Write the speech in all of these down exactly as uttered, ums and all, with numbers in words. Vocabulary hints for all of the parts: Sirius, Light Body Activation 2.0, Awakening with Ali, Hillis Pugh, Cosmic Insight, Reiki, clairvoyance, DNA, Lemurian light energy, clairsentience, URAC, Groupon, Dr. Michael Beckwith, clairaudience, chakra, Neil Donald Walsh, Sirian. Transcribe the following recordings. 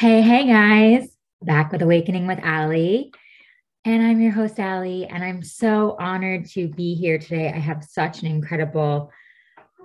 Hey, hey guys, back with Awakening with Ali, and I'm your host Ali, and I'm so honored to be here today. I have such an incredible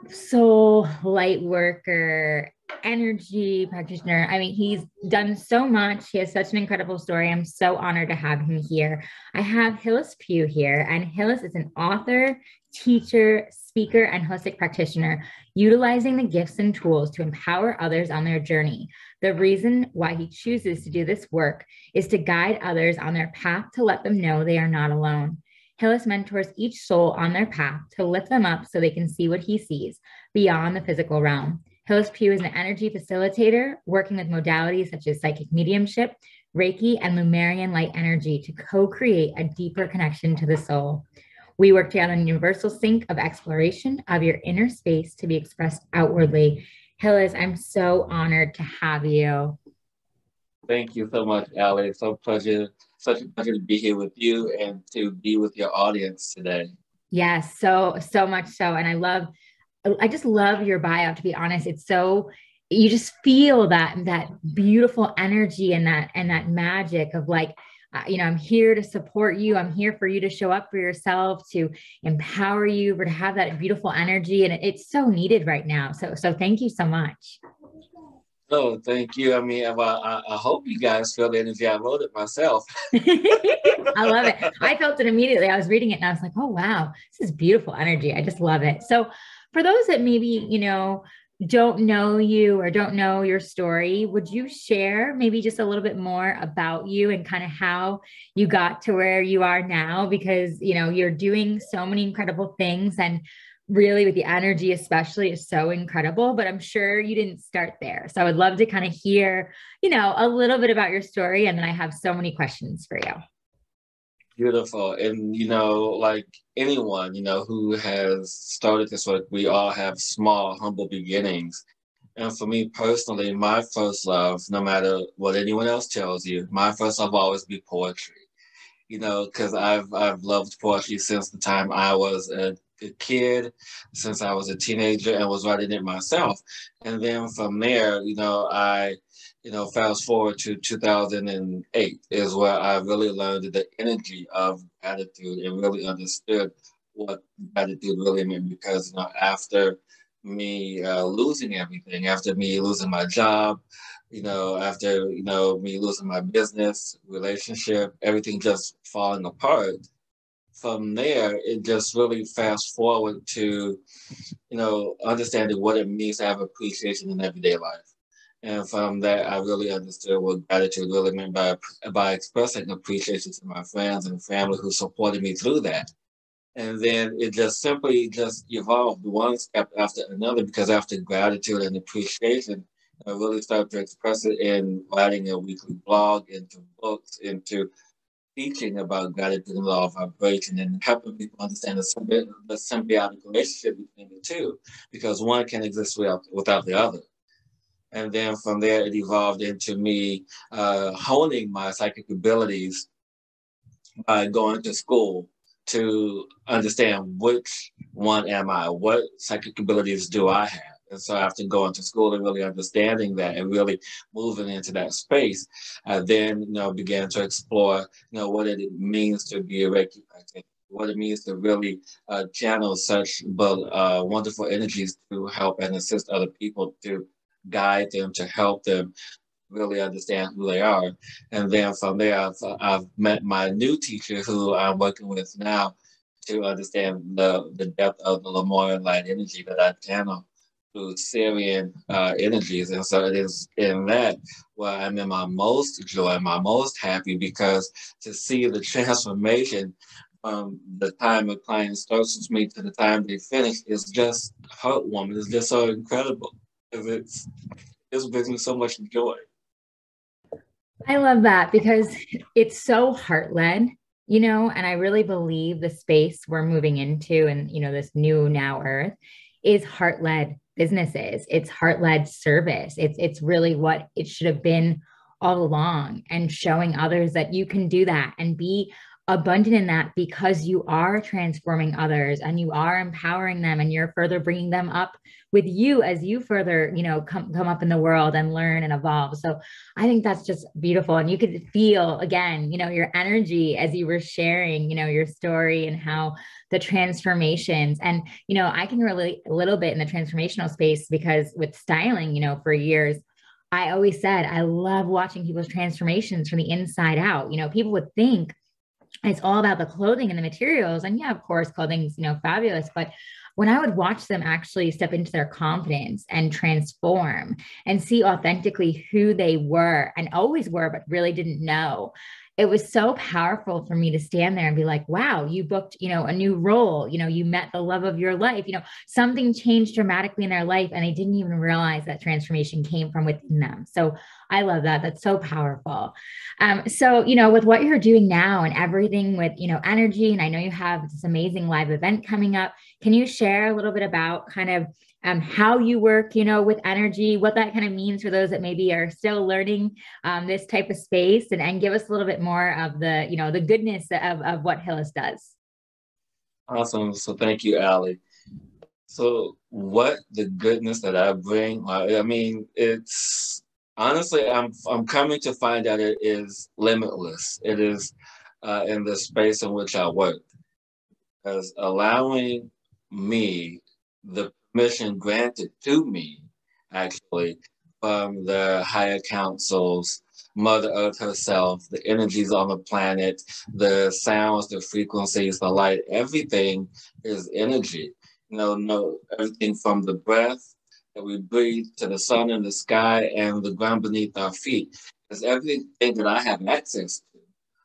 soul light worker, energy practitioner. I mean, he's done so much. He has such an incredible story. I'm so honored to have him here. I have Hillis Pugh here, and Hillis is an author, teacher, speaker, and holistic practitioner, utilizing the gifts and tools to empower others on their journey. The reason why he chooses to do this work is to guide others on their path to let them know they are not alone. Hillis mentors each soul on their path to lift them up so they can see what he sees beyond the physical realm. Hillis Pugh is an energy facilitator working with modalities such as psychic mediumship, Reiki, and Lemurian light energy to co-create a deeper connection to the soul. We work together on a universal sync of exploration of your inner space to be expressed outwardly. Hillis, I'm so honored to have you. Thank you so much, Ali. It's so pleasure, such a pleasure to be here with you and to be with your audience today. Yes, so, so much so. And I love I just love your bio, to be honest. It's so, you just feel that, that beautiful energy and that, and that magic of like, uh, you know, I'm here to support you. I'm here for you to show up for yourself, to empower you, but to have that beautiful energy. And it, it's so needed right now. So, so thank you so much. Oh, thank you. I mean, I, I, I hope you guys feel the energy. I wrote it myself. I love it. I felt it immediately. I was reading it and I was like, oh, wow, this is beautiful energy. I just love it. So for those that maybe, you know, don't know you or don't know your story, would you share maybe just a little bit more about you and kind of how you got to where you are now? Because, you know, you're doing so many incredible things, and really with the energy especially is so incredible, but I'm sure you didn't start there. So I would love to kind of hear, you know, a little bit about your story. And then I have so many questions for you. Beautiful. And, you know, like anyone, you know, who has started this work, we all have small, humble beginnings. And for me personally, my first love, no matter what anyone else tells you, my first love will always be poetry. You know, because I've, I've loved poetry since the time I was a, a kid, since I was a teenager and was writing it myself. And then from there, you know, I... You know, fast forward to two thousand eight is where I really learned the energy of gratitude and really understood what gratitude really meant. Because, you know, after me uh, losing everything, after me losing my job, you know, after, you know, me losing my business, relationship, everything just falling apart. From there, it just really fast forward to, you know, understanding what it means to have appreciation in everyday life. And from that, I really understood what gratitude really meant by, by expressing appreciation to my friends and family who supported me through that. And then it just simply just evolved one step after another, because after gratitude and appreciation, I really started to express it in writing a weekly blog, into books, into teaching about gratitude and law of vibration, and helping people understand the, symbi the symbiotic relationship between the two, because one can exist without, without the other. And then from there, it evolved into me uh, honing my psychic abilities by going to school to understand which one am I, what psychic abilities do I have? And so after going to school and really understanding that and really moving into that space, I then you know, began to explore you know, what it means to be a Reiki practitioner, what it means to really uh, channel such uh, wonderful energies to help and assist other people to guide them, to help them really understand who they are. And then from there, I've, I've met my new teacher who I'm working with now to understand the, the depth of the Lemurian light energy that I channel through Sirian uh, energies. And so it is in that where I'm in my most joy, my most happy, because to see the transformation from the time a client starts with me to the time they finish is just heartwarming. It's just so incredible. It's, it's been so much joy. I love that, because it's so heart-led, you know, and I really believe the space we're moving into and, you know, this new now earth is heart-led businesses. It's heart-led service. It's, it's really what it should have been all along, and showing others that you can do that and be abundant in that, because you are transforming others and you are empowering them, and you're further bringing them up with you as you further, you know, come, come up in the world and learn and evolve. So I think that's just beautiful. And you could feel again, you know, your energy as you were sharing, you know, your story and how the transformations, and, you know, I can relate a little bit in the transformational space, because with styling, you know, for years, I always said, I love watching people's transformations from the inside out. You know, people would think it's all about the clothing and the materials. And yeah, of course, clothing's, you know, fabulous. But when I would watch them actually step into their confidence and transform and see authentically who they were and always were, but really didn't know, it was so powerful for me to stand there and be like, wow, you booked, you know, a new role, you know, you met the love of your life, you know, something changed dramatically in their life. And they didn't even realize that transformation came from within them. So I love that. That's so powerful. Um, so, you know, with what you're doing now and everything with, you know, energy, and I know you have this amazing live event coming up. Can you share a little bit about kind of um, how you work, you know, with energy, what that kind of means for those that maybe are still learning um, this type of space, and, and give us a little bit more of the, you know, the goodness of, of what Hillis does. Awesome. So thank you, Ali. So what the goodness that I bring, I mean, it's honestly, I'm, I'm coming to find out it is limitless. It is uh, in the space in which I work, as allowing me the permission granted to me, actually, from the higher councils, Mother Earth herself, the energies on the planet, the sounds, the frequencies, the light, everything is energy. You know, no, everything from the breath that we breathe to the sun in the sky and the ground beneath our feet is everything that I have access to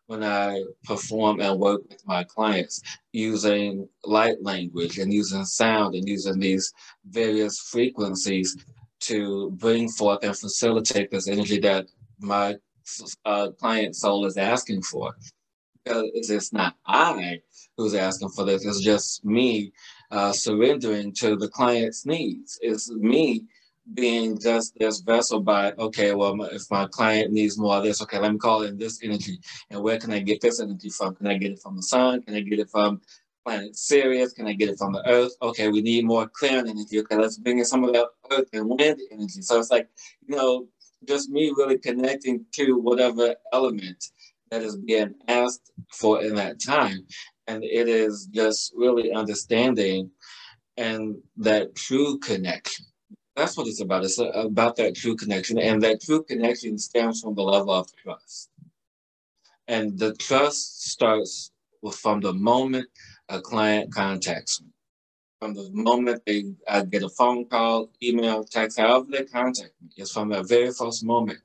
when I perform and work with my clients, using light language and using sound and using these various frequencies to bring forth and facilitate this energy that my uh, client soul is asking for. Because it's not I who's asking for this, it's just me uh, surrendering to the client's needs. It's me being just this vessel by, okay, well, if my client needs more of this, okay, let me call in this energy. And where can I get this energy from? Can I get it from the sun? Can I get it from planet Sirius? Can I get it from the earth? Okay, we need more clearing energy. Okay, let's bring in some of that earth and wind energy. So it's like, you know, just me really connecting to whatever element that is being asked for in that time. And it is just really understanding and that true connection. That's what it's about. It's about that true connection, and that true connection stems from the level of trust. And the trust starts from the moment a client contacts me, from the moment they I get a phone call, email, text, however they contact me. It's from that very first moment,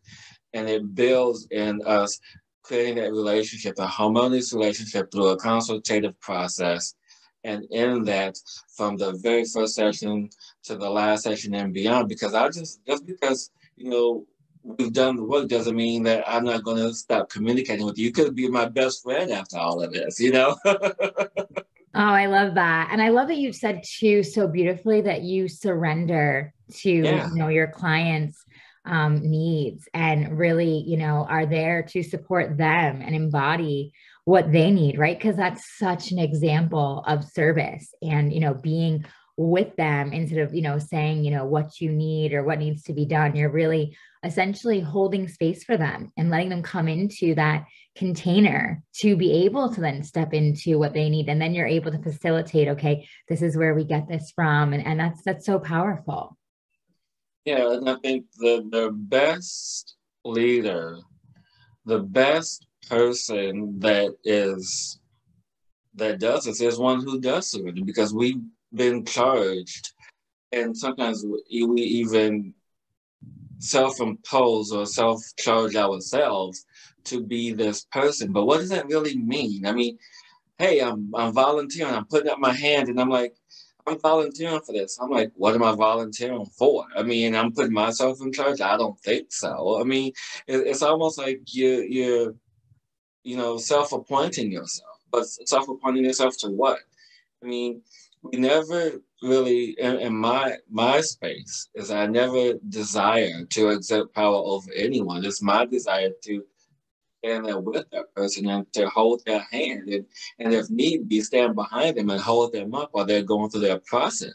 and it builds in us, creating that relationship, a harmonious relationship through a consultative process. And in that, from the very first session to the last session and beyond, because I just, just because, you know, we've done the work doesn't mean that I'm not going to stop communicating with you. You could be my best friend after all of this, you know? Oh, I love that. And I love that you said too, so beautifully, that you surrender to, yeah, you know, your clients' um, needs, and really, you know, are there to support them and embody what they need, right? Because that's such an example of service, and, you know, being with them instead of, you know, saying, you know, what you need or what needs to be done. You're really essentially holding space for them and letting them come into that container to be able to then step into what they need. And then you're able to facilitate, okay, this is where we get this from. And, and that's, that's so powerful. Yeah. And I think the, the best leader, the best person that is that does this is one who does surrender, because we've been charged, and sometimes we, we even self-impose or self-charge ourselves to be this person. But what does that really mean? I mean, hey, I'm I'm volunteering, I'm putting up my hand, and I'm like, I'm volunteering for this. I'm like, what am I volunteering for? I mean, I'm putting myself in charge. I don't think so. I mean, it, it's almost like you you're you know, self-appointing yourself, but self-appointing yourself to what? I mean, we never really, in, in my my space, is I never desire to exert power over anyone. It's my desire to stand there with that person and to hold their hand, and, and if need be, stand behind them and hold them up while they're going through their process.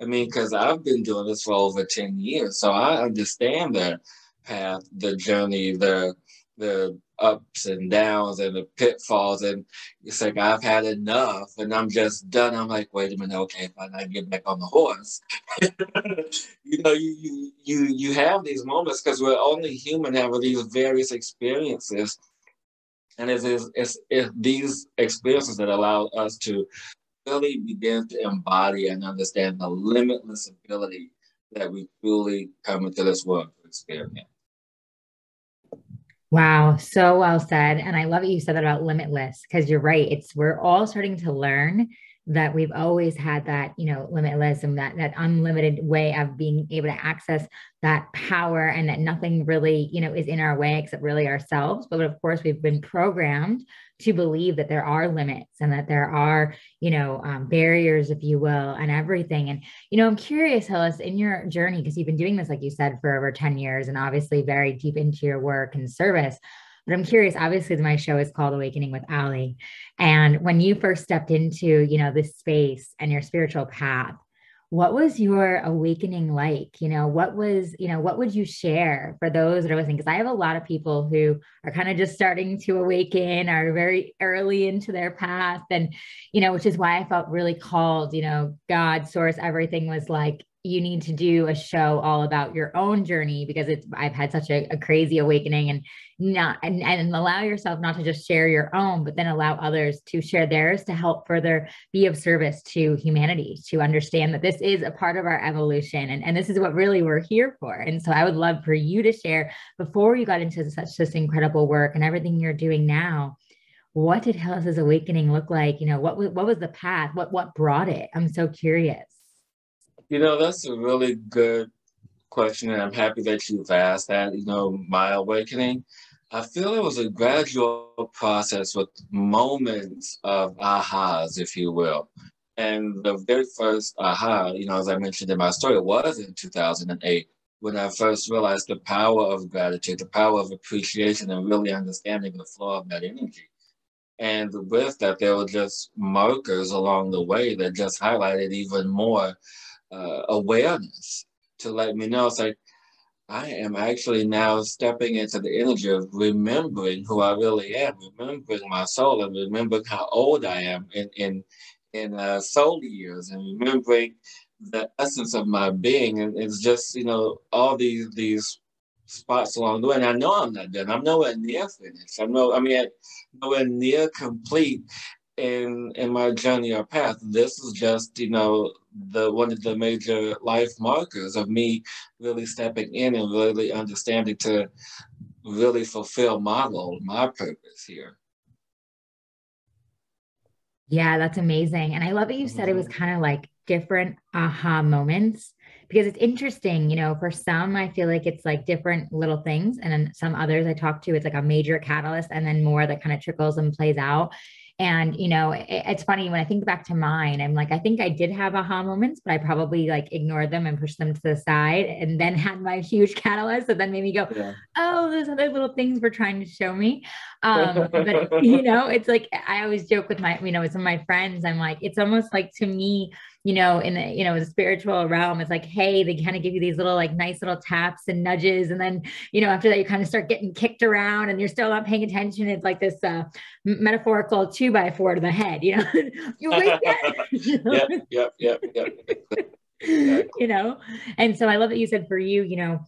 I mean, because I've been doing this for over ten years, so I understand the path, the journey, the the ups and downs and the pitfalls, and it's like I've had enough and I'm just done. I'm like, wait a minute, okay, fine, I get back on the horse. You know, you you you you have these moments because we're only human, having these various experiences, and it's it's, it's it's these experiences that allow us to really begin to embody and understand the limitless ability that we truly come into this world to experience. Wow, so well said. And I love that you said that about limitless, because you're right. It's we're all starting to learn that we've always had that, you know, limitless and that, that unlimited way of being able to access that power, and that nothing really, you know, is in our way except really ourselves. But of course, we've been programmed to believe that there are limits and that there are, you know, um, barriers, if you will, and everything. And, you know, I'm curious, Hillis, in your journey, because you've been doing this, like you said, for over ten years and obviously very deep into your work and service. But I'm curious, obviously my show is called Awakening with Ali. And when you first stepped into, you know, this space and your spiritual path, what was your awakening like? You know, what was, you know, what would you share for those that are listening? Because I have a lot of people who are kind of just starting to awaken, are very early into their path. And, you know, which is why I felt really called, you know, God, source, everything was like, you need to do a show all about your own journey, because it's, I've had such a, a crazy awakening, and not, and, and allow yourself not to just share your own, but then allow others to share theirs to help further be of service to humanity, to understand that this is a part of our evolution. And, and this is what really we're here for. And so I would love for you to share, before you got into such this incredible work and everything you're doing now, what did Hillis's awakening look like? You know, what, what was the path? What, what brought it? I'm so curious. You know, that's a really good question, and I'm happy that you've asked that. You know, my awakening, I feel it was a gradual process with moments of ahas, if you will. And the very first aha, you know, as I mentioned in my story, was in two thousand eight, when I first realized the power of gratitude, the power of appreciation, and really understanding the flow of that energy. And with that, there were just markers along the way that just highlighted even more Uh, awareness to let me know, it's like, I am actually now stepping into the energy of remembering who I really am, remembering my soul, and remembering how old I am in, in, in uh, soul years, and remembering the essence of my being. And it's just, you know, all these these spots along the way. And I know I'm not done. I'm nowhere near finished. I'm no, I mean, I'm nowhere near complete in in my journey or path. This is just, you know, the one of the major life markers of me really stepping in and really understanding to really fulfill my role, my purpose here. Yeah, that's amazing. And I love that you said it was kind of like different aha moments, because it's interesting, you know, for some, I feel like it's like different little things. And then some others I talk to, it's like a major catalyst and then more that kind of trickles and plays out. And, you know, it, it's funny when I think back to mine, I'm like, I think I did have aha moments, but I probably like ignored them and pushed them to the side, and then had my huge catalyst that then made me go, yeah. Oh, those other little things were trying to show me. Um, but, you know, it's like, I always joke with my, you know, with some of my friends, I'm like, it's almost like to me, you know, in the, you know, the spiritual realm, it's like, hey, they kind of give you these little, like nice little taps and nudges. And then, you know, after that, you kind of start getting kicked around and you're still not paying attention. It's like this uh, metaphorical two by four to the head, you know, you're right there. Yep, yep, yep, yep. Exactly. You know? And so I love that you said for you, you know,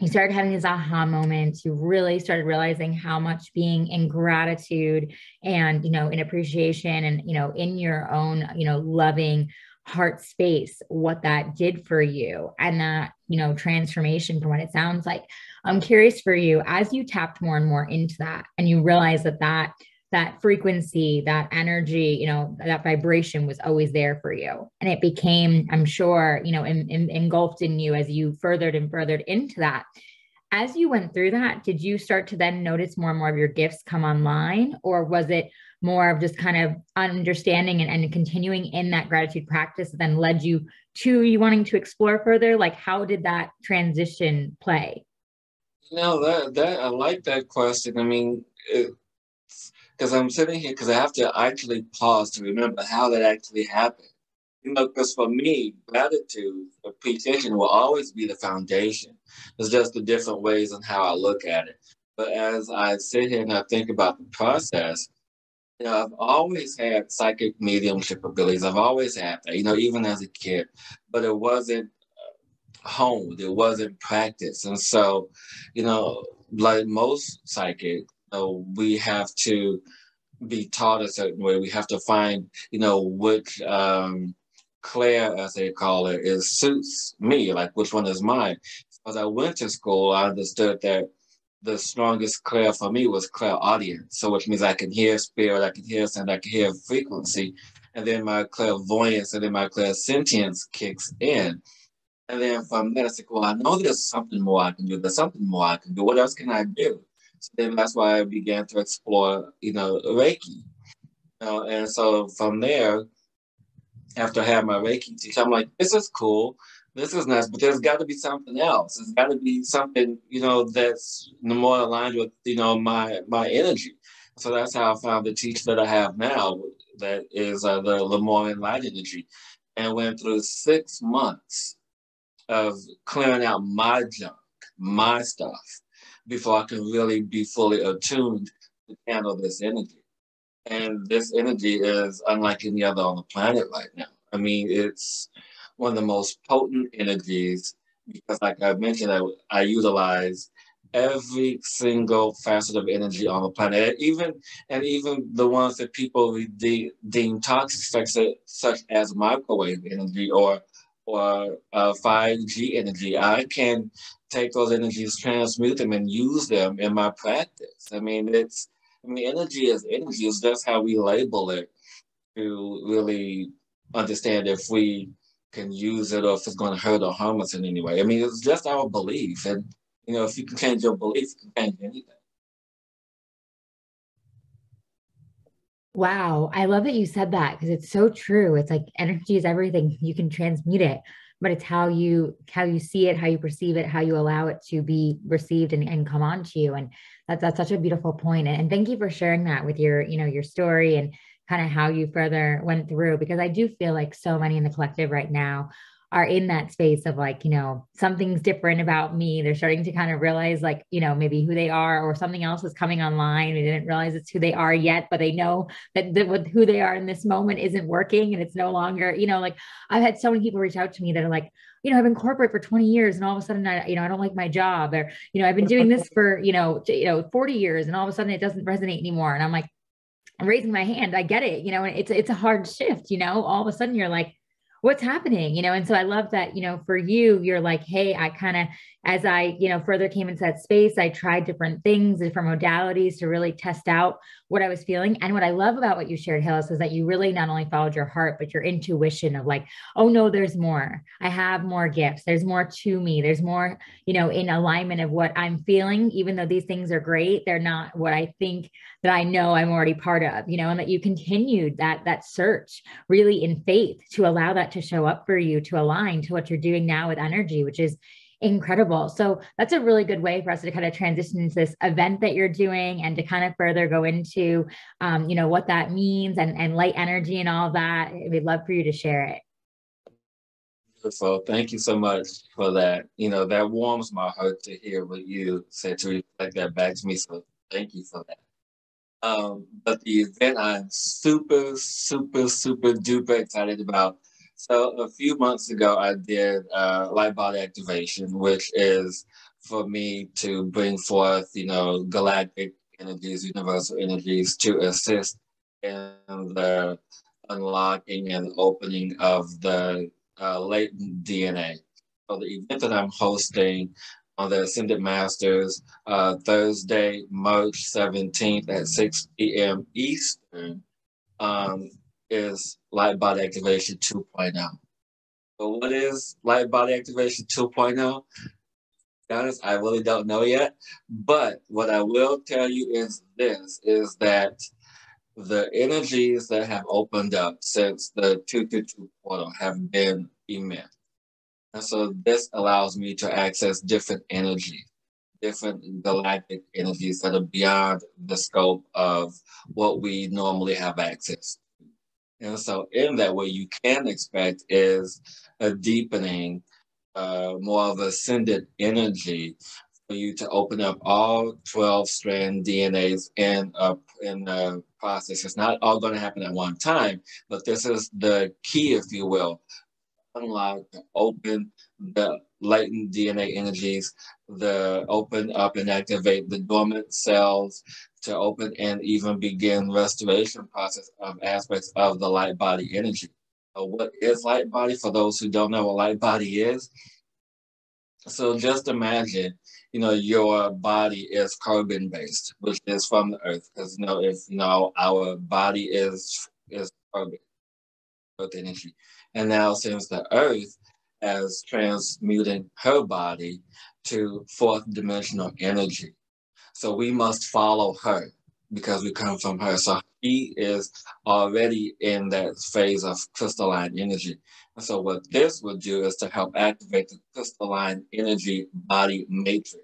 you started having these aha moments. You really started realizing how much being in gratitude and, you know, in appreciation and, you know, in your own, you know, loving heart space, what that did for you, and that, you know, transformation from what it sounds like. I'm curious for you, as you tapped more and more into that, and you realized that that, that frequency, that energy, you know, that vibration was always there for you. And it became, I'm sure, you know, in, in, engulfed in you as you furthered and furthered into that. As you went through that, did you start to then notice more and more of your gifts come online, or was it more of just kind of understanding and, and continuing in that gratitude practice that then led you to you wanting to explore further? Like, how did that transition play? No, that that I like that question. I mean, because I'm sitting here because I have to actually pause to remember how that actually happened. You know, because for me, gratitude, appreciation will always be the foundation. It's just the different ways on how I look at it. But as I sit here and I think about the process, you know, I've always had psychic mediumship abilities. I've always had that, you know, even as a kid. But it wasn't honed. It wasn't practiced. And so, you know, like most psychic, you know, we have to be taught a certain way. We have to find, you know, which... Um, Claire, as they call it, it suits me, like which one is mine. As I went to school, I understood that the strongest Claire for me was clairaudience, so which means I can hear spirit, I can hear sound, I can hear frequency, and then my clairvoyance and then my clairsentience kicks in. And then from there, it's like, well, I know there's something more I can do, there's something more I can do, what else can I do? So then that's why I began to explore, you know, Reiki. You know, and so from there, after I had my Reiki teacher, I'm like, this is cool, this is nice, but there's got to be something else. There's got to be something, you know, that's more aligned with, you know, my my energy. So that's how I found the teacher that I have now, that is uh, the Lemurian light energy, and went through six months of clearing out my junk, my stuff, before I can really be fully attuned to handle this energy. And this energy is unlike any other on the planet right now. I mean, it's one of the most potent energies because, like I mentioned, I, I utilize every single facet of energy on the planet, even and even the ones that people de deem toxic, such, such as microwave energy or or uh, five G energy. I can take those energies, transmute them, and use them in my practice. I mean, it's I mean, energy is energy. It's just how we label it to really understand if we can use it or if it's going to hurt or harm us in any way. I mean, it's just our belief. And, you know, if you can change your belief, you can change anything. Wow. I love that you said that because it's so true. It's like energy is everything. You can transmute it, but it's how you, how you see it, how you perceive it, how you allow it to be received and, and come on to you. And that's, that's such a beautiful point. And thank you for sharing that with your, you know, your story and kind of how you further went through, because I do feel like so many in the collective right now are in that space of like, you know, something's different about me. They're starting to kind of realize like, you know, maybe who they are or something else is coming online. They didn't realize it's who they are yet, but they know that the, with who they are in this moment isn't working and it's no longer, you know, like I've had so many people reach out to me that are like, you know, I've been corporate for twenty years and all of a sudden, I, you know, I don't like my job or, you know, I've been doing this for, you know, you know, forty years and all of a sudden it doesn't resonate anymore. And I'm like, I'm raising my hand. I get it. You know, it's, it's a hard shift, you know, all of a sudden you're like, what's happening, you know? And so I love that, you know, for you, you're like, hey, I kind of, as I, you know, further came into that space, I tried different things, different modalities to really test out what I was feeling. And what I love about what you shared, Hillis, is that you really not only followed your heart, but your intuition of like, oh no, there's more. I have more gifts. There's more to me. There's more, you know, in alignment of what I'm feeling, even though these things are great, they're not what I think that I know I'm already part of, you know, and that you continued that, that search really in faith to allow that to show up for you, to align to what you're doing now with energy, which is incredible. So that's a really good way for us to kind of transition into this event that you're doing and to kind of further go into, um, you know, what that means and, and light energy and all that. We'd love for you to share it. So thank you so much for that. You know, that warms my heart to hear what you said, to reflect that back to me. So thank you for that. Um, but the event I'm super, super, super duper excited about. So a few months ago, I did uh, Light Body Activation, which is for me to bring forth, you know, galactic energies, universal energies to assist in the unlocking and opening of the uh, latent D N A. So the event that I'm hosting on the Ascended Masters, uh, Thursday, March seventeenth at six p m Eastern, um, is Light Body Activation two point oh. But what is Light Body Activation two point oh? To be honest, I really don't know yet. But what I will tell you is this, is that the energies that have opened up since the two two two portal have been immense. And so this allows me to access different energies, different galactic energies that are beyond the scope of what we normally have access to. And so in that, what you can expect is a deepening, uh, more of ascended energy for you to open up all twelve strand D N As in a, in a process. It's not all going to happen at one time, but this is the key, if you will, unlock, open the latent D N A energies, the open up and activate the dormant cells, to open and even begin restoration process of aspects of the light body energy. So what is light body? For those who don't know what light body is, so just imagine, you know, your body is carbon based, which is from the earth, because you know, if you know, our body is is carbon, earth energy, and now since the earth has transmuting her body to fourth dimensional energy. So we must follow her because we come from her. So she is already in that phase of crystalline energy. And so what this would do is to help activate the crystalline energy body matrix,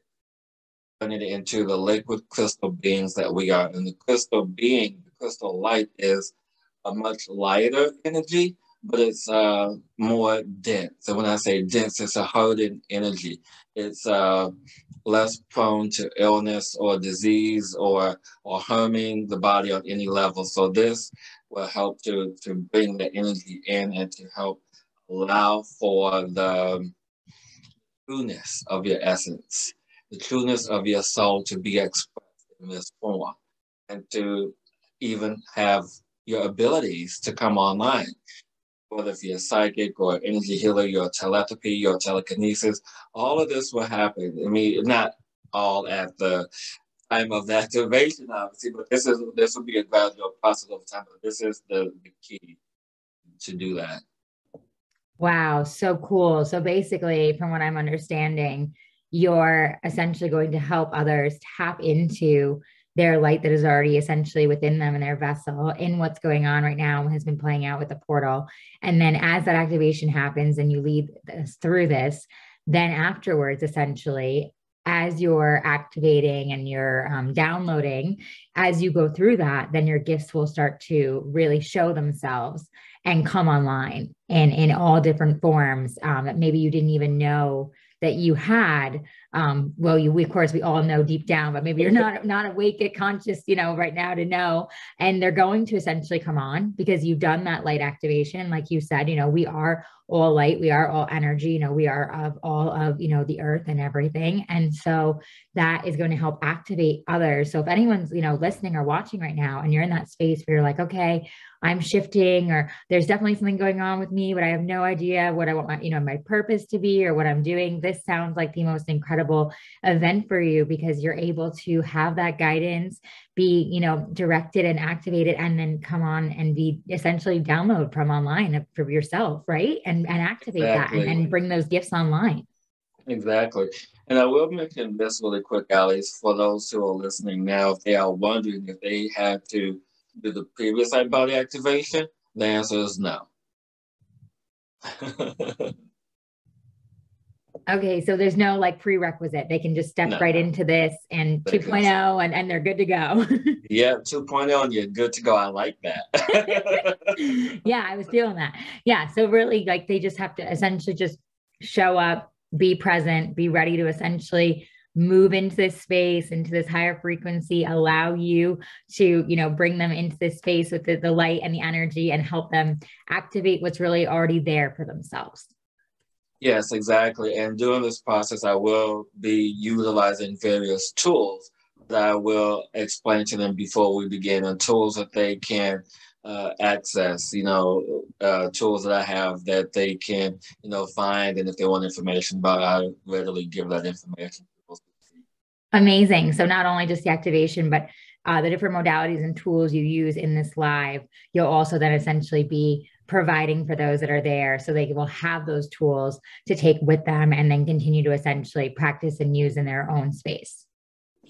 turn it into the liquid crystal beings that we are. And the crystal being, the crystal light is a much lighter energy, but it's uh, more dense. And when I say dense, it's a hardened energy. It's uh, less prone to illness or disease or or harming the body on any level. So this will help to, to bring the energy in and to help allow for the trueness of your essence, the trueness of your soul to be expressed in this form, and to even have your abilities to come online. Whether if you're psychic or energy healer, your telepathy, your telekinesis, all of this will happen. I mean, not all at the time of the activation, obviously, but this is this will be a gradual process over time. But this is the, the key to do that. Wow, so cool. So basically, from what I'm understanding, you're essentially going to help others tap into their light that is already essentially within them and their vessel in what's going on right now has been playing out with the portal. And then as that activation happens and you lead us through this, then afterwards, essentially, as you're activating and you're um, downloading, as you go through that, then your gifts will start to really show themselves and come online and in all different forms um, that maybe you didn't even know that you had. Um, well, you, we, of course, we all know deep down, but maybe you're not, not awake at conscious, you know, right now to know, and they're going to essentially come on because you've done that light activation. Like you said, you know, we are all light, we are all energy, you know, we are of all of, you know, the earth and everything. And so that is going to help activate others. So if anyone's, you know, listening or watching right now, and you're in that space where you're like, okay, I'm shifting, or there's definitely something going on with me, but I have no idea what I want my, you know, my purpose to be or what I'm doing. This sounds like the most incredible event for you because you're able to have that guidance, be, you know, directed and activated, and then come on and be essentially download from online for yourself, right? And and activate exactly. that and, and bring those gifts online. Exactly. And I will mention this really quick, Alice, for those who are listening now, if they are wondering if they had to do the previous light body activation, the answer is no. Okay, so there's no like prerequisite. They can just step no. right into this and two point oh and, and they're good to go. Yeah, two point oh and you're good to go. I like that. Yeah, I was feeling that. Yeah, so really like they just have to essentially just show up, be present, be ready to essentially move into this space, into this higher frequency, allow you to, you know, bring them into this space with the, the light and the energy and help them activate what's really already there for themselves. Yes, exactly. And during this process, I will be utilizing various tools that I will explain to them before we begin, and tools that they can uh, access, you know, uh, tools that I have that they can, you know, find. And if they want information about it, I readily give that information. Amazing. So not only just the activation, but uh, the different modalities and tools you use in this live, you'll also then essentially be providing for those that are there so they will have those tools to take with them and then continue to essentially practice and use in their own space.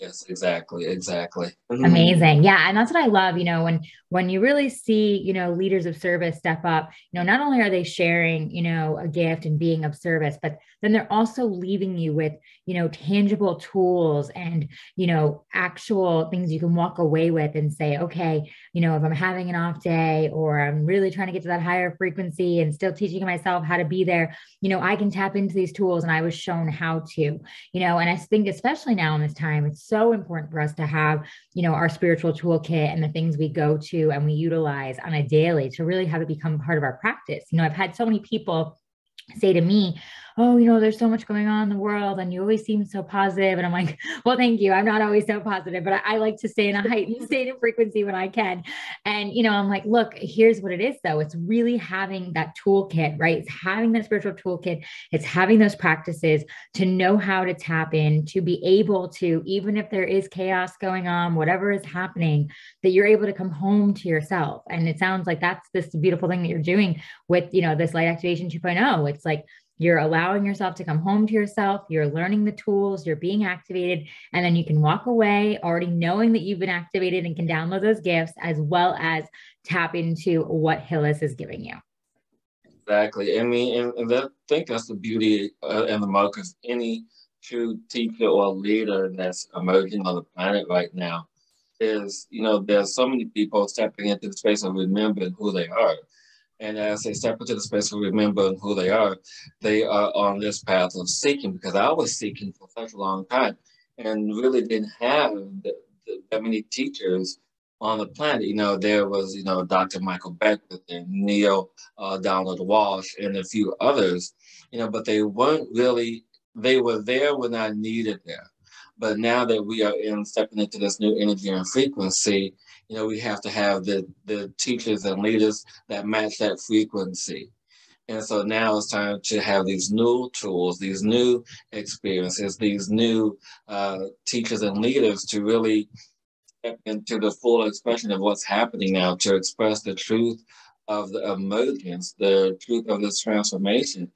Yes, exactly. Exactly. Amazing. Yeah. And that's what I love, you know, when, when you really see, you know, leaders of service step up, you know, not only are they sharing, you know, a gift and being of service, but then they're also leaving you with, you know, tangible tools and, you know, actual things you can walk away with and say, okay, you know, if I'm having an off day or I'm really trying to get to that higher frequency and still teaching myself how to be there, you know, I can tap into these tools and I was shown how to, you know, and I think especially now in this time, it's so important for us to have, you know, our spiritual toolkit and the things we go to and we utilize on a daily to really have it become part of our practice. You know, I've had so many people say to me, oh, you know, there's so much going on in the world and you always seem so positive. And I'm like, well, thank you. I'm not always so positive, but I, I like to stay in a heightened state of frequency when I can. And, you know, I'm like, look, here's what it is though. It's really having that toolkit, right? It's having that spiritual toolkit. It's having those practices to know how to tap in, to be able to, even if there is chaos going on, whatever is happening, that you're able to come home to yourself. And it sounds like that's this beautiful thing that you're doing with, you know, this Light Activation two point oh. It's like, you're allowing yourself to come home to yourself. You're learning the tools, you're being activated, and then you can walk away already knowing that you've been activated and can download those gifts as well as tap into what Hillis is giving you. Exactly. I mean, and, and that, I think that's the beauty uh, and the mark of any true teacher or leader that's emerging on the planet right now is, you know, there's so many people stepping into the space of remembering who they are. And as they step into the space of remembering who they are, they are on this path of seeking, because I was seeking for such a long time and really didn't have the, the, that many teachers on the planet. You know, there was, you know, Doctor Michael Beckwith and Neil uh, Donald Walsh and a few others, you know, but they weren't really, they were there when I needed them. But now that we are in stepping into this new energy and frequency, you know, we have to have the, the teachers and leaders that match that frequency. And so now it's time to have these new tools, these new experiences, these new uh, teachers and leaders to really step into the full expression of what's happening now, to express the truth of the emergence, the truth of this transformation.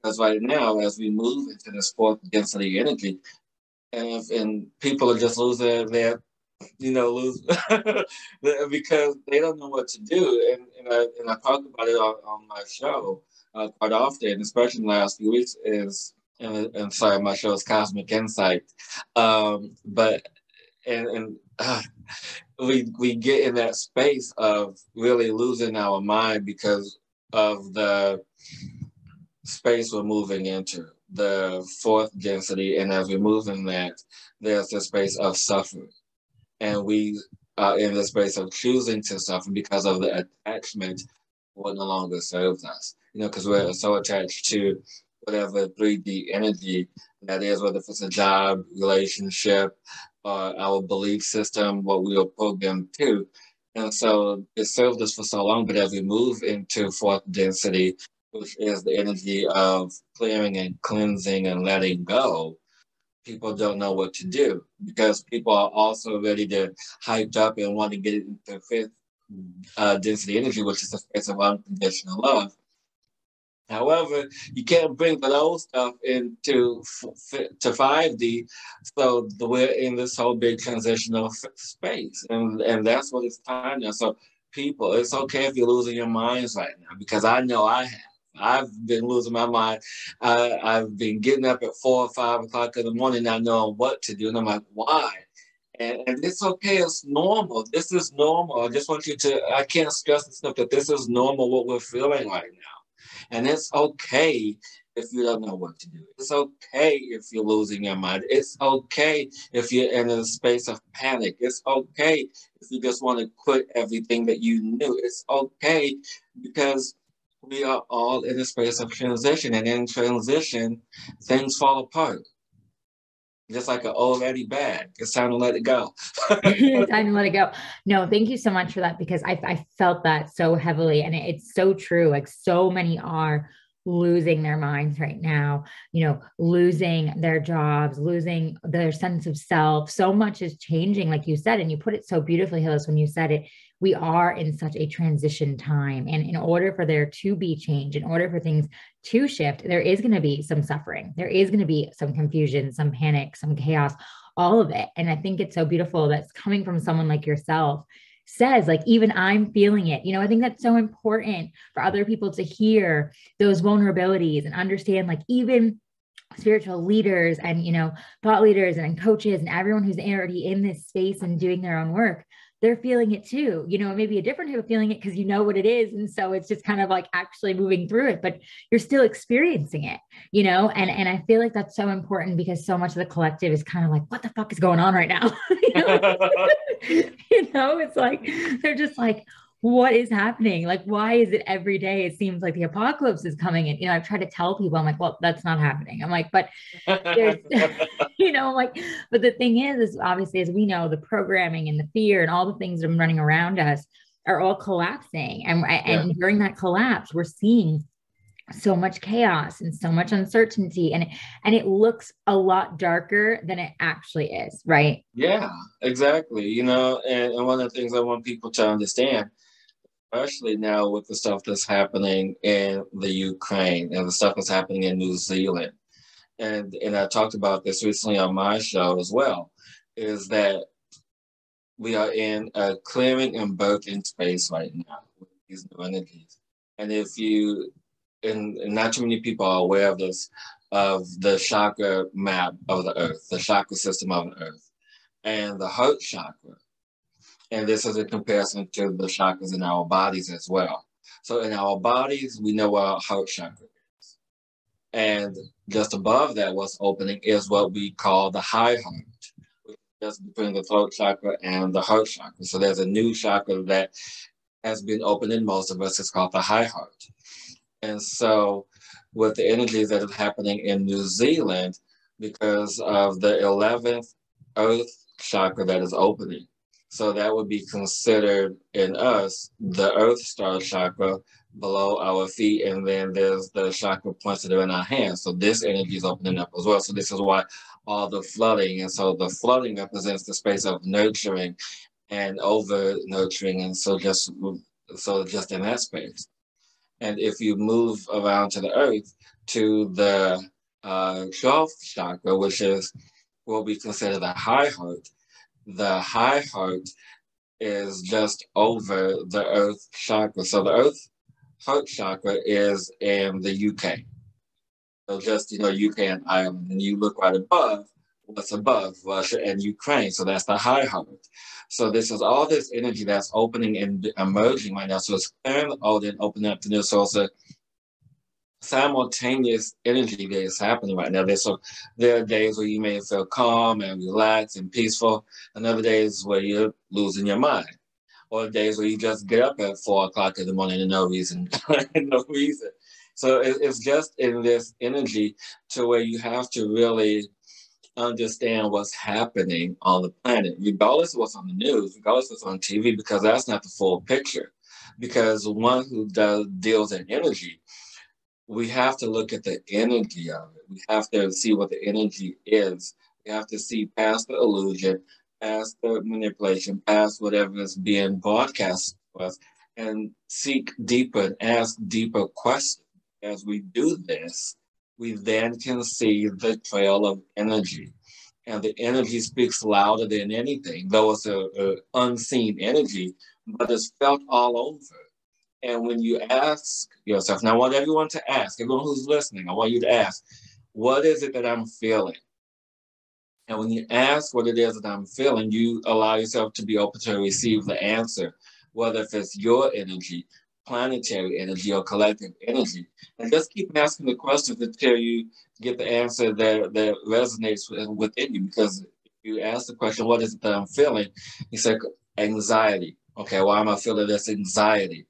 Because right now, as we move into this fourth density energy, and, if, and people are just losing their, you know, lose because they don't know what to do. And, and, I, and I talked about it on, on my show uh, quite often, especially in the last few weeks is, and, and sorry, my show is Cosmic Insight. Um, but, and, and uh, we, we get in that space of really losing our mind because of the space we're moving into, the fourth density. And as we move in that, there's the space of suffering. And we are in the space of choosing to suffer because of the attachment what no longer serves us. You know, because we're so attached to whatever three D energy that is, whether it's a job, relationship, uh, our belief system, what we are programmed to. And so it served us for so long, but as we move into fourth density, which is the energy of clearing and cleansing and letting go, people don't know what to do because people are also ready to hyped up and want to get into fifth uh, density energy, which is the space of unconditional love. However, you can't bring the old stuff into to five D, so we're in this whole big transitional space, and, and that's what it's time now. So people, it's okay if you're losing your minds right now, because I know I have. I've been losing my mind. I, I've been getting up at four or five o'clock in the morning, not knowing what to do. And I'm like, why? And, and it's okay. It's normal. This is normal. I just want you to, I can't stress this enough that this is normal, what we're feeling right now. And it's okay if you don't know what to do. It's okay if you're losing your mind. It's okay if you're in a space of panic. It's okay if you just want to quit everything that you knew. It's okay because we are all in a space of transition, and in transition, things fall apart. Just like an old lady bag, it's time to let it go. It's time to let it go. No, thank you so much for that, because I, I felt that so heavily, and it, it's so true. Like so many are losing their minds right now, you know, losing their jobs, losing their sense of self. So much is changing, like you said, and you put it so beautifully, Hillis, when you said it. We are in such a transition time. And in order for there to be change, in order for things to shift, there is going to be some suffering. There is going to be some confusion, some panic, some chaos, all of it. And I think it's so beautiful that's coming from someone like yourself, says like, even I'm feeling it. You know, I think that's so important for other people to hear those vulnerabilities and understand, like, even spiritual leaders and, you know, thought leaders and coaches and everyone who's already in this space and doing their own work, they're feeling it too. You know, maybe a different type of feeling it because you know what it is. And so it's just kind of like actually moving through it, but you're still experiencing it, you know? And, and I feel like that's so important because so much of the collective is kind of like, what the fuck is going on right now? You know? You know, it's like, they're just like, what is happening? Like, why is it every day? It seems like the apocalypse is coming in. You know, I've tried to tell people, I'm like, well, that's not happening. I'm like, but there's, you know, I'm like, but the thing is, is obviously, as we know, the programming and the fear and all the things that are running around us are all collapsing. And, yeah. and during that collapse, we're seeing so much chaos and so much uncertainty, and, and it looks a lot darker than it actually is. Right. Yeah, exactly. You know, and, and one of the things I want people to understand, especially now with the stuff that's happening in the Ukraine and the stuff that's happening in New Zealand. And, and I talked about this recently on my show as well, is that we are in a clearing and birthing space right now with these new energies. And if you, and, and not too many people are aware of this, of the chakra map of the earth, the chakra system of the earth, and the heart chakra. And this is a comparison to the chakras in our bodies as well. So in our bodies, we know what our heart chakra is. And just above that, what's opening is what we call the high heart, which is just between the throat chakra and the heart chakra. So there's a new chakra that has been opened in most of us. It's called the high heart. And so with the energies that are happening in New Zealand, because of the eleventh earth chakra that is opening, so that would be considered in us, the earth star chakra below our feet. And then there's the chakra points that are in our hands. So this energy is opening up as well. So this is why all the flooding. And so the flooding represents the space of nurturing and over nurturing. And so just, so just in that space. And if you move around to the earth, to the uh, twelfth chakra, which is, will be considered the high heart. The high heart is just over the earth chakra. So the earth heart chakra is in the U K. So just, you know, U K and Ireland, and you look right above what's above Russia and Ukraine. So that's the high heart. So this is all this energy that's opening and emerging right now. So it's clearing old and opening up the new. So it's a simultaneous energy that is happening right now. There's, so there are days where you may feel calm and relaxed and peaceful, and other days where you're losing your mind, or days where you just get up at four o'clock in the morning and no reason, no reason. So it, it's just in this energy to where you have to really understand what's happening on the planet, regardless of what's on the news, regardless of what's on T V, because that's not the full picture. Because one who does deals in energy, we have to look at the energy of it. We have to see what the energy is. We have to see past the illusion, past the manipulation, past whatever is being broadcast to us, and seek deeper and ask deeper questions. As we do this, we then can see the trail of energy. And the energy speaks louder than anything, though it's an unseen energy, but it's felt all over. And when you ask yourself, and I want everyone to ask, everyone who's listening, I want you to ask, what is it that I'm feeling? And when you ask what it is that I'm feeling, you allow yourself to be open to receive the answer, whether if it's your energy, planetary energy, or collective energy. And just keep asking the questions until you get the answer that, that resonates within you. Because if you ask the question, what is it that I'm feeling? You say, anxiety. Okay, why am I feeling this anxiety?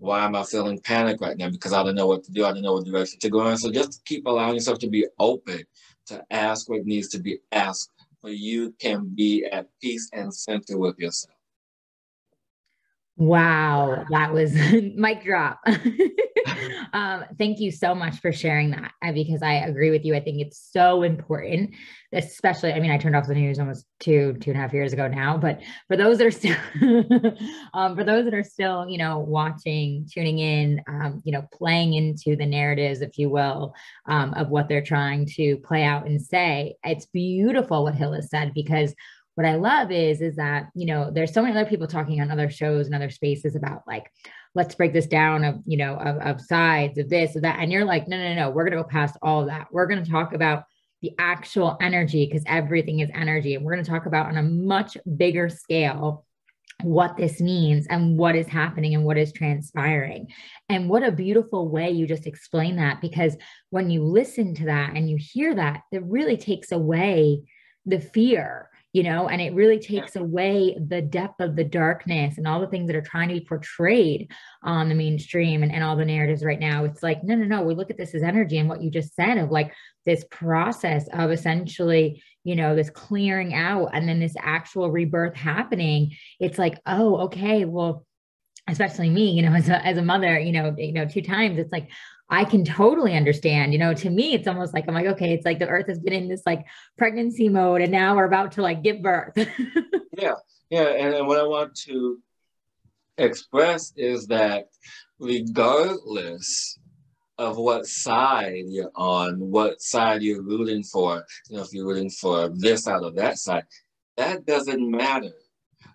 Why am I feeling panic right now? Because I don't know what to do. I don't know what direction to go in. So just keep allowing yourself to be open to ask what needs to be asked, so you can be at peace and centered with yourself. Wow. That was mic drop. Um, thank you so much for sharing that, because I agree with you. I think it's so important, especially, I mean, I turned off the news almost two, two and a half years ago now, but for those that are still, um, for those that are still, you know, watching, tuning in, um, you know, playing into the narratives, if you will, um, of what they're trying to play out and say, it's beautiful what Hillis said, because what I love is, is that, you know, there's so many other people talking on other shows and other spaces about like, let's break this down of, you know, of, of sides of this, of that. And you're like, no, no, no, we're going to go past all that. We're going to talk about the actual energy, because everything is energy. And we're going to talk about on a much bigger scale what this means and what is happening and what is transpiring. And what a beautiful way you just explain that, because when you listen to that and you hear that, it really takes away the fear, you know, and it really takes away the depth of the darkness and all the things that are trying to be portrayed on the mainstream and, and all the narratives right now. It's like, no, no, no, we look at this as energy. And what you just said of like this process of essentially, you know, this clearing out and then this actual rebirth happening, it's like, oh, okay, well, especially me, you know, as a, as a mother, you know, you know, two times, it's like, I can totally understand, you know, to me, it's almost like, I'm like, okay, it's like the earth has been in this like pregnancy mode and now we're about to like give birth. Yeah. Yeah. And, and what I want to express is that regardless of what side you're on, what side you're rooting for, you know, if you're rooting for this side or that side, that doesn't matter.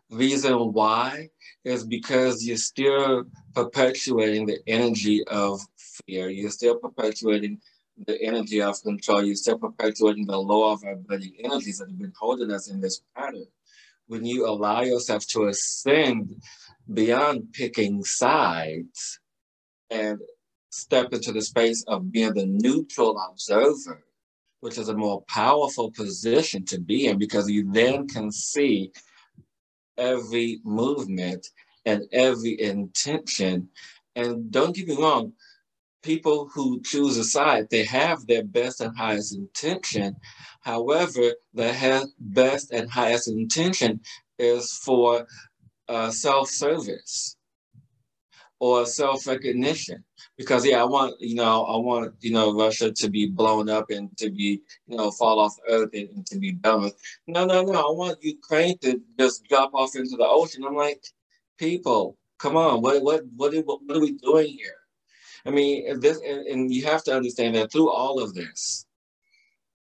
Reason why is because you're still perpetuating the energy of fear. You're still perpetuating the energy of control. You're still perpetuating the lower vibrating energies that have been holding us in this pattern. When you allow yourself to ascend beyond picking sides and step into the space of being the neutral observer, which is a more powerful position to be in, because you then can see every movement and every intention. And don't get me wrong, people who choose a side, they have their best and highest intention. However, the best and highest intention is for uh, self-service or self-recognition. Because yeah, I want, you know, I want, you know, Russia to be blown up and to be, you know, fall off earth and, and to be done with. No, no, no. I want Ukraine to just drop off into the ocean. I'm like, people, come on. What, what, what, what are we doing here? I mean, this, and, and you have to understand that through all of this,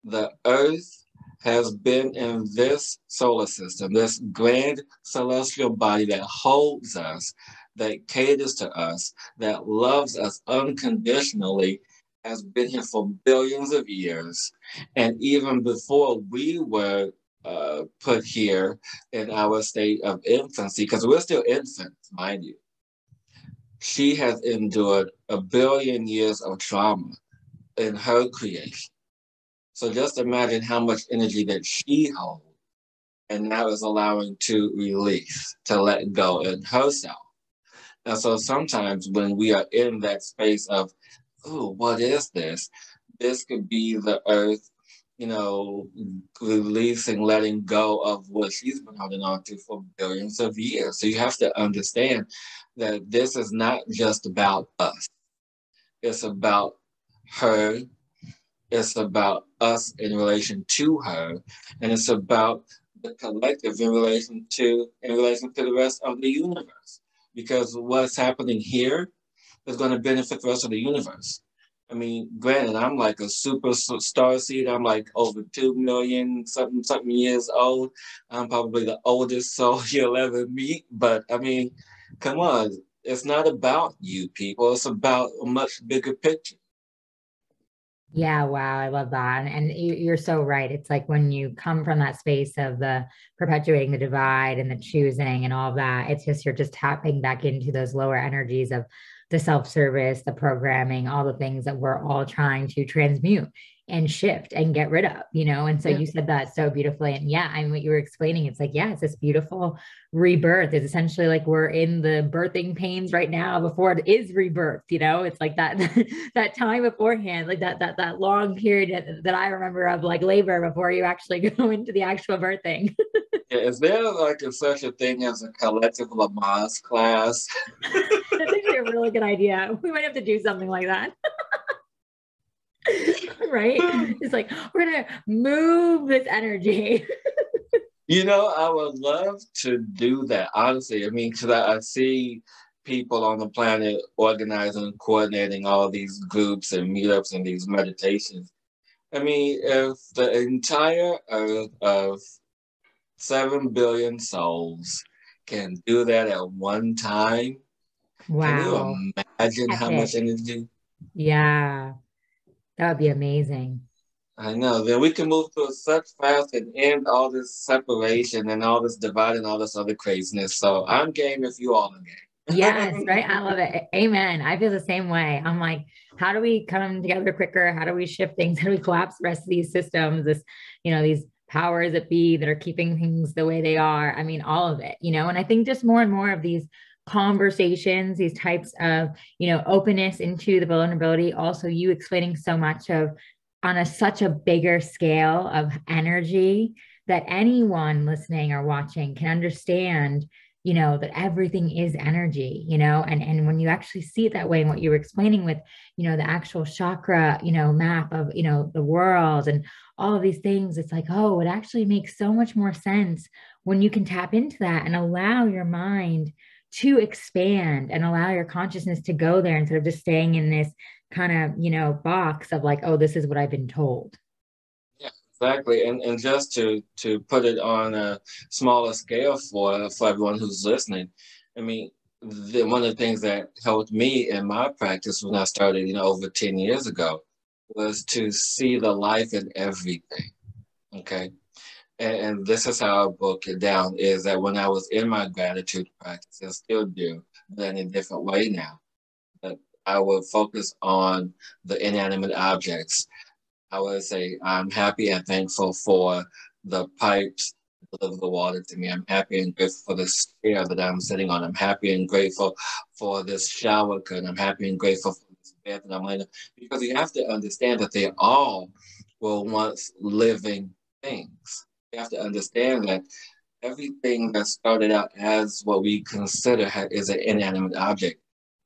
the earth has been in this solar system, this grand celestial body that holds us, that caters to us, that loves us unconditionally, has been here for billions of years. And even before we were uh, put here in our state of infancy, because we're still infants, mind you, she has endured a billion years of trauma in her creation. So just imagine how much energy that she holds and now is allowing to release, to let go in herself. And so sometimes when we are in that space of, oh, what is this? This could be the earth, you know, releasing, letting go of what she's been holding on to for billions of years. So you have to understand that this is not just about us. It's about her. It's about us in relation to her. And it's about the collective in relation to, in relation to the rest of the universe. Because what's happening here is going to benefit the rest of the universe. I mean, granted, I'm like a super star seed. I'm like over two million something, something years old. I'm probably the oldest soul you'll ever meet. But I mean, come on. It's not about you people. It's about a much bigger picture. Yeah. Wow. I love that. And, and you're so right. It's like when you come from that space of the perpetuating the divide and the choosing and all of that, it's just, you're just tapping back into those lower energies of the self-service, the programming, all the things that we're all trying to transmute and shift and get rid of, you know? And so yeah. You said that so beautifully. And yeah, I mean, what you were explaining, it's like, yeah, it's this beautiful rebirth. It's essentially like we're in the birthing pains right now before it is rebirth, you know? It's like that, that time beforehand, like that, that, that long period that I remember of like labor before you actually go into the actual birthing. Yeah, is there like a, such a thing as a collective Lamaze class? That's actually a really good idea. We might have to do something like that. Right? It's like, we're going to move this energy. You know, I would love to do that, honestly. I mean, because I, I see people on the planet organizing and coordinating all these groups and meetups and these meditations. I mean, if the entire earth of seven billion souls can do that at one time, wow. Can you imagine That's how it. much energy? Yeah. That would be amazing. I know. Then we can move through such fast and end all this separation and all this divide and all this other craziness. So I'm game if you all are game. Yes, right? I love it. Amen. I feel the same way. I'm like, how do we come together quicker? How do we shift things? How do we collapse the rest of these systems? This, you know, these powers that be that are keeping things the way they are. I mean, all of it, you know, and I think just more and more of these conversations, these types of, you know, openness into the vulnerability. Also, you explaining so much of on a such a bigger scale of energy that anyone listening or watching can understand, you know, that everything is energy, you know, and, and when you actually see it that way and what you were explaining with, you know, the actual chakra, you know, map of, you know, the world and all of these things, it's like, oh, it actually makes so much more sense when you can tap into that and allow your mind to expand and allow your consciousness to go there instead of just staying in this kind of, you know, box of like, oh, this is what I've been told. Yeah, exactly. And and just to to put it on a smaller scale for for everyone who's listening, I mean, the, one of the things that helped me in my practice when I started, you know, over ten years ago, was to see the life in everything. Okay. And this is how I broke it down, is that when I was in my gratitude practice, I still do, but in a different way now. But I would focus on the inanimate objects. I would say, I'm happy and thankful for the pipes that deliver the water to me. I'm happy and grateful for this chair that I'm sitting on. I'm happy and grateful for this shower curtain. I'm happy and grateful for this bed that I'm laying on. Because you have to understand that they all were once living things. You have to understand that everything that started out as what we consider is an inanimate object,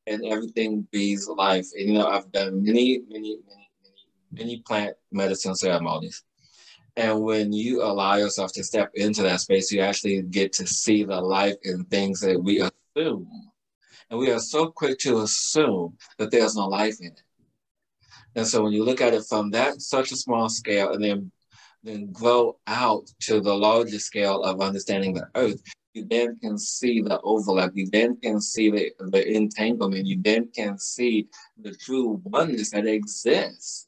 and everything breathes life. And you know, I've done many, many, many, many, many plant medicine ceremonies. And when you allow yourself to step into that space, you actually get to see the life in things that we assume. And we are so quick to assume that there's no life in it. And so when you look at it from that such a small scale, and then then grow out to the larger scale of understanding the earth, you then can see the overlap, you then can see the, the entanglement, you then can see the true oneness that exists.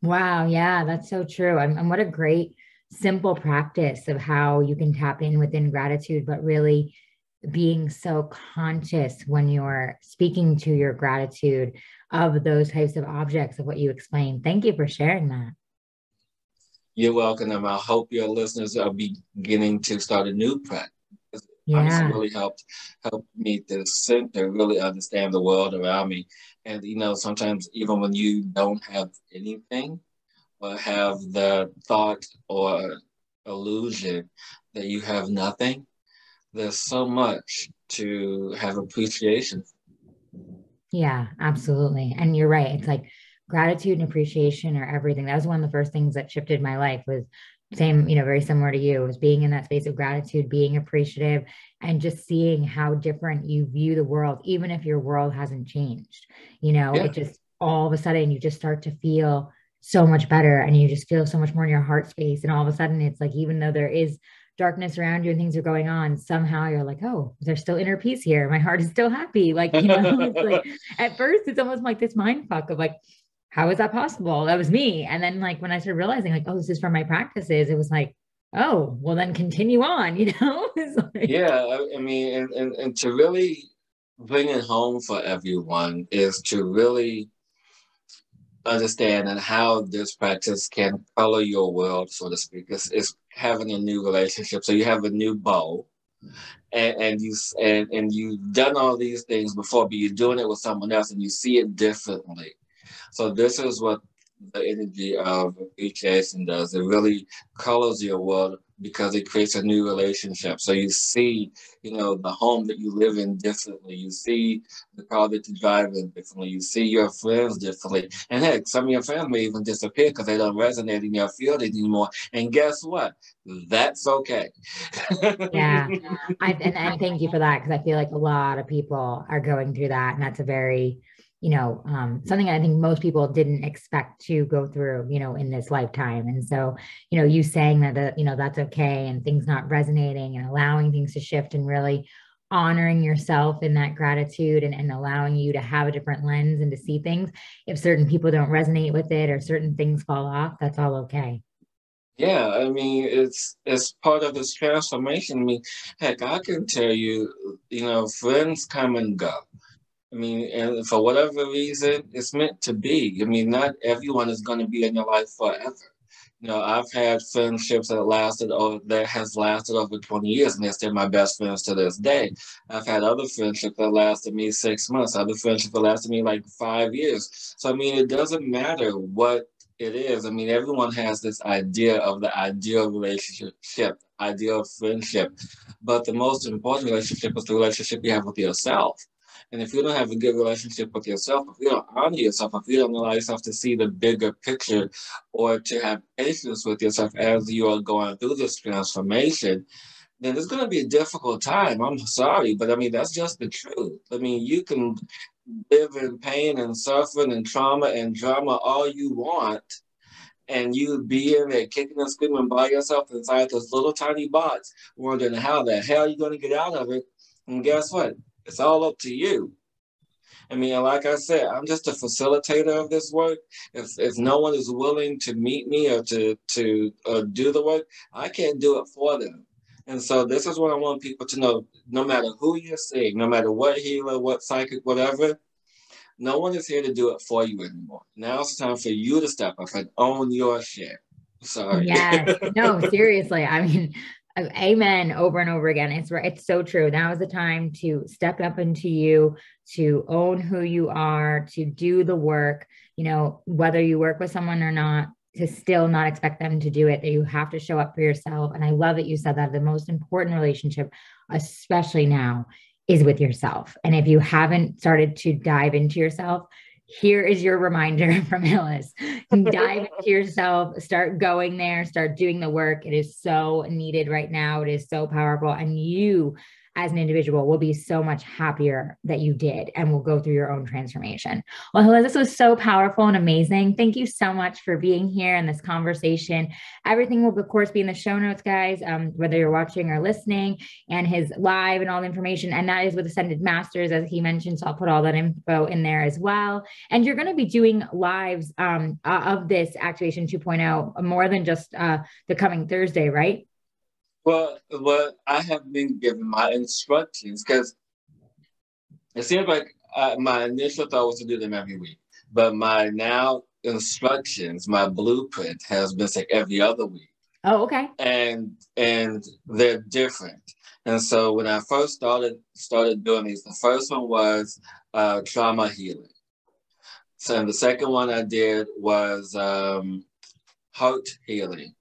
Wow, yeah, that's so true. And, and what a great, simple practice of how you can tap in within gratitude, but really being so conscious when you're speaking to your gratitude of those types of objects of what you explained. Thank you for sharing that. You're welcome, and I hope your listeners are beginning to start a new practice. Yeah. Honestly, really helped help me to center, really understand the world around me. And you know, sometimes even when you don't have anything, or have the thought or illusion that you have nothing, there's so much to have appreciation for. Yeah, absolutely, and you're right. It's like, gratitude and appreciation are everything. That was one of the first things that shifted my life was same, you know, very similar to you, was being in that space of gratitude, being appreciative, and just seeing how different you view the world, even if your world hasn't changed. You know, yeah. It just all of a sudden you just start to feel so much better and you just feel so much more in your heart space. And all of a sudden it's like, even though there is darkness around you and things are going on, somehow you're like, oh, there's still inner peace here. My heart is still happy. Like, you know, it's like, at first it's almost like this mind fuck of like, how is that possible? That was me. And then like, when I started realizing like, oh, this is from my practices, it was like, oh, well then continue on, you know? Like... Yeah, I, I mean, and, and, and to really bring it home for everyone is to really understand and how this practice can color your world, so to speak. It's, it's having a new relationship. So you have a new bowl. And, and you and, and you've done all these things before, but you're doing it with someone else and you see it differently. So this is what the energy of appreciation does. It really colors your world because it creates a new relationship. So you see, you know, the home that you live in differently. You see the car that you drive in differently. You see your friends differently. And heck, some of your friends may even disappear because they don't resonate in your field anymore. And guess what? That's okay. Yeah. I, and, and thank you for that, because I feel like a lot of people are going through that. And that's a very, you know, um, something I think most people didn't expect to go through, you know, in this lifetime. And so, you know, you saying that, uh, you know, that's okay, and things not resonating, and allowing things to shift, and really honoring yourself in that gratitude, and, and allowing you to have a different lens and to see things. If certain people don't resonate with it, or certain things fall off, that's all okay. Yeah, I mean, it's it's part of this transformation. I mean, heck, I can tell you, you know, friends come and go. I mean, and for whatever reason, it's meant to be. I mean, not everyone is going to be in your life forever. You know, I've had friendships that lasted, or that has lasted over twenty years, and they're still my best friends to this day. I've had other friendships that lasted me six months, other friendships that lasted me like five years. So, I mean, it doesn't matter what it is. I mean, everyone has this idea of the ideal relationship, ideal friendship. But the most important relationship is the relationship you have with yourself. And if you don't have a good relationship with yourself, if you don't honor yourself, if you don't allow yourself to see the bigger picture, or to have patience with yourself as you are going through this transformation, then it's going to be a difficult time. I'm sorry, but I mean, that's just the truth. I mean, you can live in pain and suffering and trauma and drama all you want, and you be in there kicking and screaming by yourself inside this little tiny box, wondering how the hell you're going to get out of it. And guess what? It's all up to you. I mean, like I said, I'm just a facilitator of this work. If if no one is willing to meet me or to, to uh, do the work, I can't do it for them. And so this is what I want people to know. No matter who you're seeing, no matter what healer, what psychic, whatever, no one is here to do it for you anymore. Now it's time for you to step up and own your shit. Sorry. Yeah. No, seriously. I mean... Amen. Over and over again. It's it's so true. Now is the time to step up into you, to own who you are, to do the work, you know, whether you work with someone or not, to still not expect them to do it, that you have to show up for yourself. And I love that you said that the most important relationship, especially now, is with yourself. And if you haven't started to dive into yourself, here is your reminder from Hillis. Dive into yourself, start going there, start doing the work. It is so needed right now. It is so powerful. And you as an individual will be so much happier that you did, and will go through your own transformation. Well, Hillis, this was so powerful and amazing. Thank you so much for being here in this conversation. Everything will, of course, be in the show notes, guys, um, whether you're watching or listening, and his live and all the information. And that is with Ascended Masters, as he mentioned. So I'll put all that info in there as well. And you're going to be doing lives um, of this Activation two point oh more than just uh, the coming Thursday, right? Well, well, I have been given my instructions, because it seems like uh, my initial thought was to do them every week, but my now instructions, my blueprint, has been like every other week. Oh, okay. And and they're different. And so when I first started started doing these, the first one was uh, trauma healing. So and the second one I did was um, heart healing.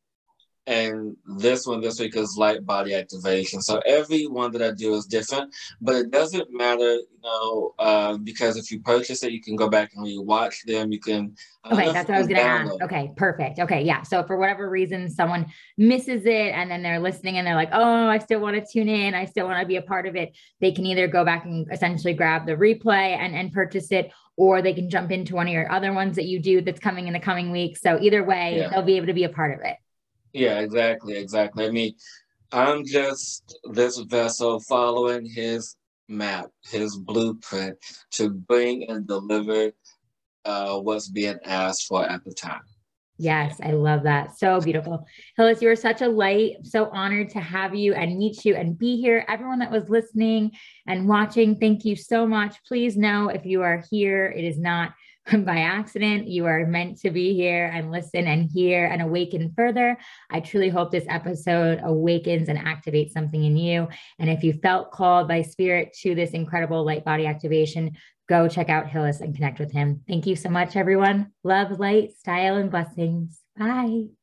And this one this week is light body activation. So every one that I do is different, but it doesn't matter, you know, uh, because if you purchase it, you can go back and rewatch them. You can. Okay, that's what I was going to ask. Okay, perfect. Okay, yeah. So for whatever reason, someone misses it, and then they're listening and they're like, oh, I still want to tune in. I still want to be a part of it. They can either go back and essentially grab the replay and, and purchase it, or they can jump into one of your other ones that you do that's coming in the coming week. So either way, yeah, they'll be able to be a part of it. Yeah, exactly, exactly. I mean, I'm just this vessel following his map, his blueprint, to bring and deliver uh, what's being asked for at the time. Yes, I love that. So beautiful. Hillis, you are such a light. So honored to have you and meet you and be here. Everyone that was listening and watching, thank you so much. Please know, if you are here, it is not by accident. You are meant to be here and listen and hear and awaken further. I truly hope this episode awakens and activates something in you. And if you felt called by spirit to this incredible light body activation, go check out Hillis and connect with him. Thank you so much, everyone. Love, light, style, and blessings. Bye.